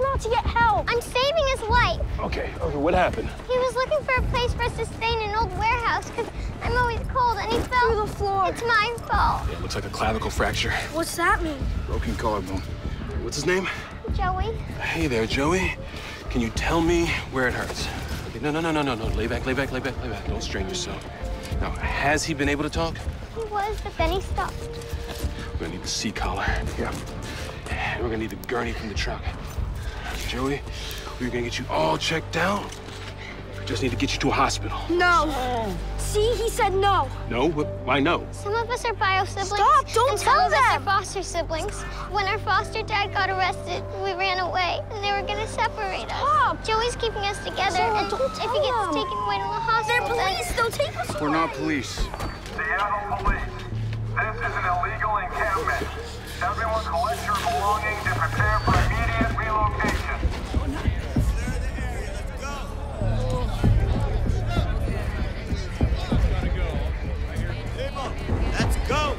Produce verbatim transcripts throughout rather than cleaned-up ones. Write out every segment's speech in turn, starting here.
managed not to get help. I'm saving his life. Okay, okay, what happened? He was looking for a place for us to stay in an old warehouse because I'm always cold and he fell through the floor. It's my fault. Yeah, it looks like a clavicle fracture. What's that mean? Broken collarbone. What's his name? Joey. Hey there, Joey. Can you tell me where it hurts? Okay, no, no, no, no, no, no. Lay back, lay back, lay back, lay back. Don't strain yourself. Now, has he been able to talk? He was, but then he stopped. We're gonna need the sea collar. Yeah. We're gonna need the gurney from the truck. Joey, we're gonna get you all checked out. We just need to get you to a hospital. No. Oh. See, he said no. No? Why no? Some of us are bio siblings. Stop! Don't tell them. Some of us are foster siblings. When our foster dad got arrested, we ran away, and they were gonna separate us. Stop! Joey's keeping us together, Stop. and don't tell if he gets them. taken away to the hospital, they're police. Then... They'll take us away. We're not police. Seattle police. This is an illegal encampment. Everyone collect your belongings and prepare for immediate relocation. Oh, nice. Clear the area. Let's go. Gotta go. I hear people. Let's go.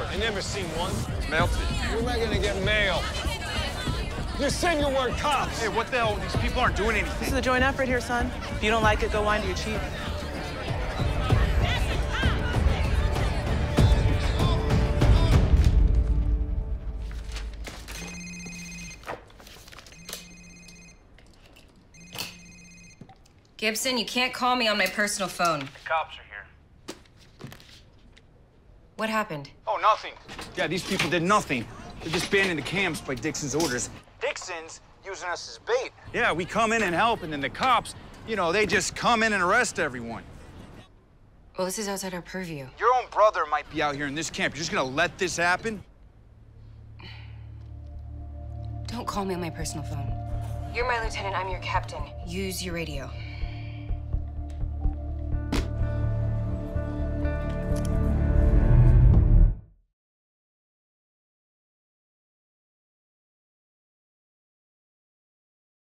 I never seen one. It's melted. You're not gonna get mail. You're saying the word cops. Hey, what the hell? These people aren't doing anything. This is a joint effort here, son. If you don't like it, go whine to your chief. Gibson, you can't call me on my personal phone. The cops are here. What happened? Oh, nothing. Yeah, these people did nothing. They're just banned the camps by Dixon's orders. Dixon's using us as bait. Yeah, we come in and help, and then the cops, you know, they just come in and arrest everyone. Well, this is outside our purview. Your own brother might be out here in this camp. You're just gonna let this happen? Don't call me on my personal phone. You're my lieutenant, I'm your captain. Use your radio.